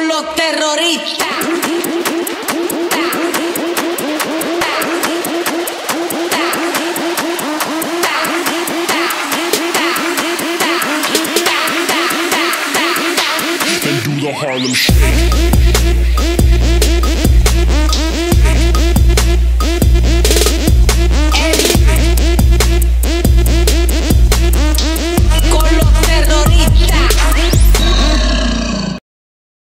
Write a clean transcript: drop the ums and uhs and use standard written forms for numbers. con los terroristas. They do the Harlem Shake.